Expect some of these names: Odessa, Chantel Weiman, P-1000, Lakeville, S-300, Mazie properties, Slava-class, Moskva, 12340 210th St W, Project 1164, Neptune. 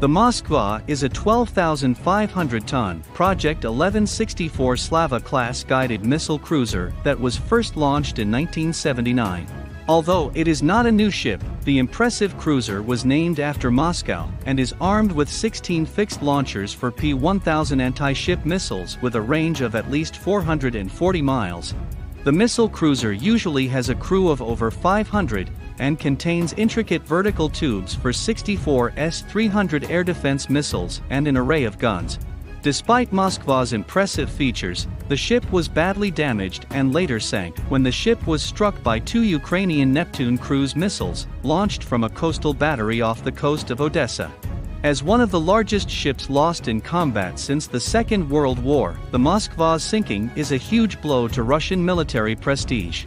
The Moskva is a 12,500-ton Project 1164 Slava-class guided missile cruiser that was first launched in 1979. Although it is not a new ship, the impressive cruiser was named after Moscow and is armed with 16 fixed launchers for P-1000 anti-ship missiles with a range of at least 440 miles. The missile cruiser usually has a crew of over 500 and contains intricate vertical tubes for 64 S-300 air defense missiles and an array of guns. Despite Moskva's impressive features, the ship was badly damaged and later sank when the ship was struck by two Ukrainian Neptune cruise missiles, launched from a coastal battery off the coast of Odessa. As one of the largest ships lost in combat since the Second World War, the Moskva's sinking is a huge blow to Russian military prestige.